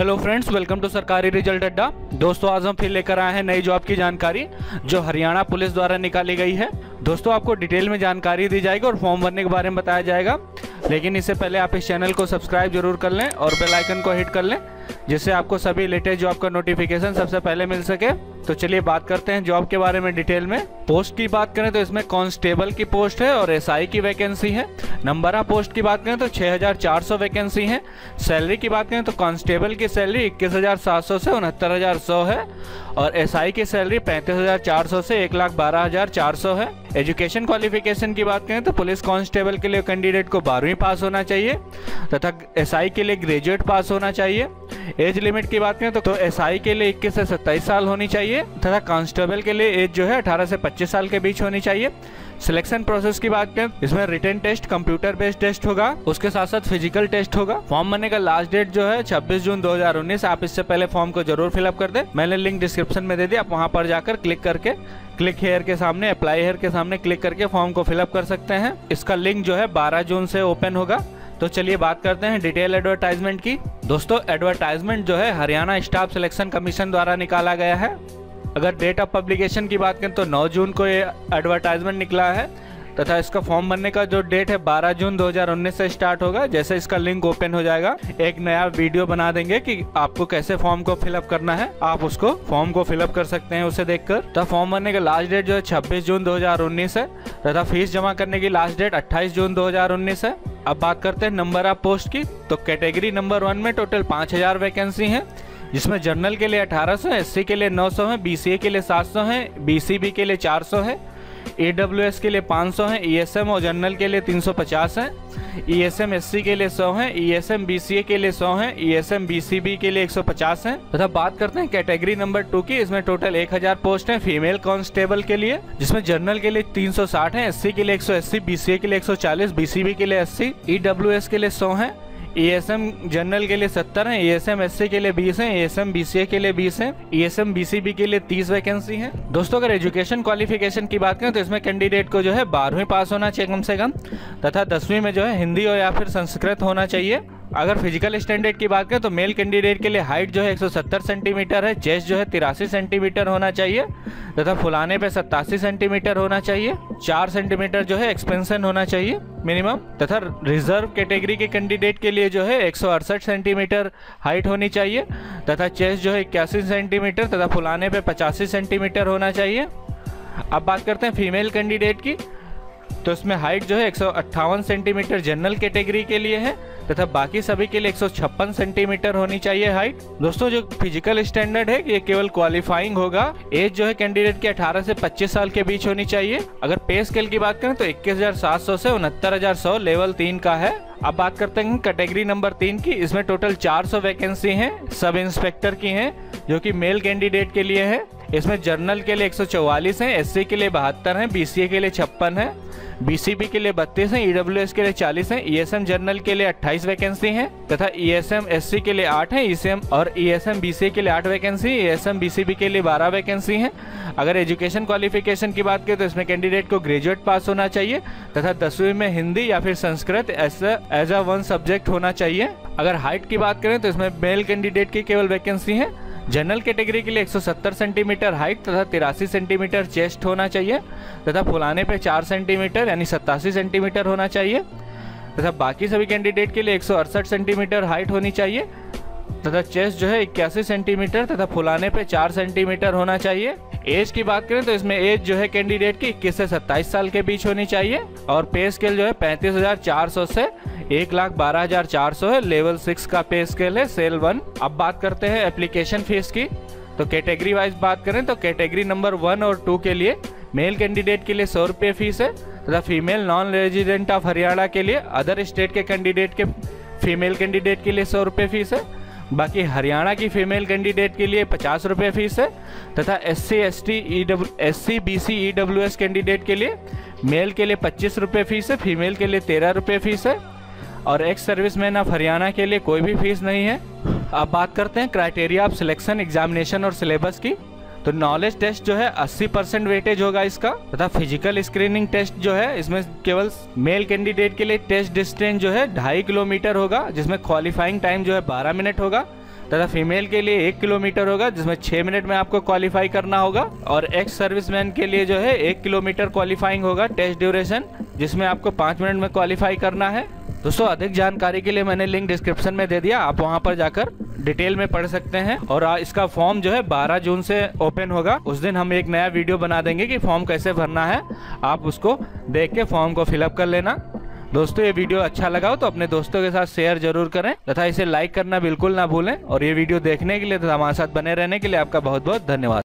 Hello friends, welcome to सरकारी result अड्डा। दोस्तों, आज हम फिर लेकर आए हैं नई जॉब की जानकारी जो हरियाणा पुलिस द्वारा निकाली गई है। दोस्तों, आपको डिटेल में जानकारी दी जाएगी और फॉर्म भरने के बारे में बताया जाएगा, लेकिन इससे पहले आप इस चैनल को सब्सक्राइब जरूर कर लें और बेल आइकन को हिट कर लें, जिससे आपको सभी लेटेस्ट जॉब का नोटिफिकेशन सबसे पहले मिल सके। तो चलिए बात करते हैं जॉब के बारे में डिटेल में। पोस्ट की बात करें तो इसमें कांस्टेबल की पोस्ट है और एसआई की वैकेंसी है। नंबरा पोस्ट की बात करें तो 6400 वैकेंसी है। सैलरी की बात करें तो कांस्टेबल की सैलरी 21700 से 69100 है और एसआई की सैलरी 35400 से 112400 है। एजुकेशन क्वालिफिकेशन की बात करें तो पुलिस कांस्टेबल के लिए कैंडिडेट को 12वीं पास होना चाहिए तथा एसआई के लिए ग्रेजुएट पास होना चाहिए। एज लिमिट की बात करें तो एसआई के लिए 21 से 27 साल होनी चाहिए तथा कांस्टेबल के लिए एज जो है 18 से 25 साल के बीच होनी चाहिए। सिलेक्शन प्रोसेस की बात करें, इसमें written test computer based test होगा, उसके साथ साथ फिजिकल टेस्ट होगा। फॉर्म भरने का लास्ट डेट जो है 26 जून 2019। आप इससे पहले फॉर्म को जरूर फिलअप कर दें। मैंने लिंक डिस्क्रिप्शन में दे दी, आप वहाँ पर जाकर क्लिक हेयर के सामने अप्लाई हेयर के सामने क्लिक करके फॉर्म को फिलअप कर सकते हैं। इसका लिंक जो है 12 जून से ओपन होगा। तो चलिए बात करते हैं डिटेल एडवर्टाइजमेंट की। दोस्तों, एडवर्टाइजमेंट जो है हरियाणा स्टाफ सिलेक्शन कमीशन द्वारा निकाला गया है। अगर डेट ऑफ पब्लिकेशन की बात करें तो 9 जून को ये एडवर्टाइजमेंट निकला है तथा इसका फॉर्म भरने का जो डेट है 12 जून 2019 से स्टार्ट होगा। जैसे इसका लिंक ओपन हो जाएगा, एक नया वीडियो बना देंगे कि आपको कैसे फॉर्म को फिलअप करना है। आप उसको फॉर्म को फिलअप कर सकते हैं उसे देखकर। तथा फॉर्म भरने का लास्ट डेट जो है 26 जून 2019 है तथा फीस जमा करने की लास्ट डेट 28 जून 2019 है। अब बात करते हैं नंबर ऑफ पोस्ट की। तो कैटेगरी नंबर 1 में टोटल 5000 वैकेंसी है, जिसमें जनरल के लिए 1800 है, एससी के लिए 900 है, बीसीए के लिए 700 है, बीसीबी के लिए 400 है, AWS के लिए 500 है, ESM और जनरल के लिए 350 है, ESM SC के लिए 100 है, ESM BCA के लिए 100 है, ESM BCB के लिए 150 है। तथा बात करते हैं कैटेगरी नंबर 2 की। इसमें टोटल 1000 पोस्ट है फीमेल कांस्टेबल के लिए, जिसमें जनरल के लिए 360 है, SC के लिए 180, BCA के लिए 140, BCB के लिए 80, EWS के लिए 100 है, ESM जनरल के लिए 70 है, ESM SC के लिए 20 है, ESM BCA के लिए 20 है, ESM BCB के लिए 30 वैकेंसी है। दोस्तों, अगर एजुकेशन क्वालिफिकेशन की बात करें तो इसमें कैंडिडेट को जो है 12वीं पास होना चाहिए कम से कम तथा 10वीं में जो है हिंदी और या फिर संस्कृत होना चाहिए। अगर फिजिकल स्टैंडर्ड की बात करें तो मेल कैंडिडेट के लिए हाइट जो है 170 सेंटीमीटर है, चेस्ट जो है 83 सेंटीमीटर होना चाहिए तथा फुलाने पे 87 सेंटीमीटर होना चाहिए, 4 सेंटीमीटर जो है एक्सपेंशन होना चाहिए मिनिमम। तथा रिजर्व कैटेगरी के कैंडिडेट के लिए जो है 168 सेंटीमीटर हाइट होनी चाहिए तथा चेस्ट जो है 81 सेंटीमीटर तथा फुलाने पे 85 सेंटीमीटर होना चाहिए। अब बात करते हैं फीमेल कैंडिडेट की। तो इसमें हाइट जो है 158 सेंटीमीटर जनरल कैटेगरी के लिए है तथा बाकी सभी के लिए 156 सेंटीमीटर होनी चाहिए हाइट। दोस्तों, जो फिजिकल स्टैंडर्ड है ये केवल क्वालिफाइंग होगा। एज जो है कैंडिडेट की 18 से 25 साल के बीच होनी चाहिए। अगर पे स्केल की बात करें तो 21700 से 69100 लेवल 3 का है। अब बात करते हैं कैटेगरी नंबर 3 की। इसमें टोटल 400 वैकेंसी हैं सब इंस्पेक्टर की हैं, जो कि मेल कैंडिडेट के लिए है। इसमें जनरल के लिए 144 है, एससी के लिए 72 है, बीसीए के लिए 56 है, बीसीबी के लिए 32 है, ईडब्ल्यूएस के लिए 40 है, ईएसएम जनरल के लिए 28 वैकेंसी है तथा ईएसएम एससी के लिए 8 है, ईएसएम और ईएसएम बीसीए के लिए 8 वैकेंसी, ईएसएम बीसीबी के लिए 12 वैकेंसी है। अगर एजुकेशन क्वालिफिकेशन की बात करें तो इसमें कैंडिडेट को ग्रेजुएट पास होना चाहिए तथा 10वीं में हिंदी या फिर संस्कृत एज अ 1 सब्जेक्ट होना चाहिए। अगर हाइट की बात करें तो इसमें मेल कैंडिडेट की केवल वैकेंसी है। जनरल कैटेगरी के लिए 170 सेंटीमीटर हाइट तथा 83 सेंटीमीटर चेस्ट होना चाहिए तथा फुलाने पे 4 सेंटीमीटर यानी 87 सेंटीमीटर होना चाहिए तथा बाकी सभी कैंडिडेट के लिए 168 सेंटीमीटर हाइट होनी चाहिए तथा चेस्ट जो है 81 सेंटीमीटर तथा फुलाने पे 4 सेंटीमीटर होना चाहिए। एज की बात करें तो इसमें एज जो है कैंडिडेट की 21 से 27 साल के बीच होनी चाहिए और पे स्केल जो है 35,400 से 1,12,400 है, लेवल 6 का पे स्केल है, सेल 1। अब बात करते हैं एप्लीकेशन फीस की। तो कैटेगरी वाइज बात करें तो कैटेगरी नंबर 1 और 2 के लिए मेल कैंडिडेट के लिए 100 रुपये फीस है तथा female non resident of Haryana के लिए अदर स्टेट के कैंडिडेट के फीमेल कैंडिडेट के लिए 100 रुपये फीस है। बाकी हरियाणा की फीमेल कैंडिडेट के लिए 50 रुपये फीस है तथा एससी बीसी ईडब्ल्यूएस कैंडिडेट के लिए मेल के लिए 25 रुपये फीस है, फीमेल के लिए 13 रुपये फीस है और एक्स सर्विसमैन ऑफ हरियाणा के लिए कोई भी फीस नहीं है। अब बात करते हैं क्राइटेरिया ऑफ सिलेक्शन, एग्जामिनेशन और सिलेबस की। तो नॉलेज टेस्ट जो है 80% वेटेज होगा इसका तथा फिजिकल स्क्रीनिंग टेस्ट जो है इसमें केवल मेल कैंडिडेट के लिए टेस्ट डिस्टेंस जो है 2.5 किलोमीटर होगा, जिसमें क्वालिफाइंग टाइम जो है 12 मिनट होगा तथा फीमेल के लिए 1 किलोमीटर होगा, जिसमें 6 मिनट में आपको क्वालिफाई करना होगा। और एक्स सर्विसमैन के लिए जो है 1 किलोमीटर क्वालिफाइंग होगा टेस्ट ड्यूरेशन, जिसमें आपको 5 मिनट में क्वालिफाई करना है। दोस्तों अधिक जानकारी के लिए मैंने लिंक डिस्क्रिप्शन में दे दिया, आप वहां पर जाकर डिटेल में पढ़ सकते हैं। और इसका फॉर्म जो है 12 जून से ओपन होगा। उस दिन हम एक नया वीडियो बना देंगे कि फॉर्म कैसे भरना है, आप उसको देख के फॉर्म को फिलअप कर लेना। दोस्तों ये वीडियो अच्छा लगा हो तो अपने दोस्तों के साथ शेयर जरूर करें तथा इसे लाइक करना बिल्कुल ना भूलें। और ये वीडियो देखने के लिए तथा हमारे साथ बने रहने के लिए आपका बहुत बहुत धन्यवाद।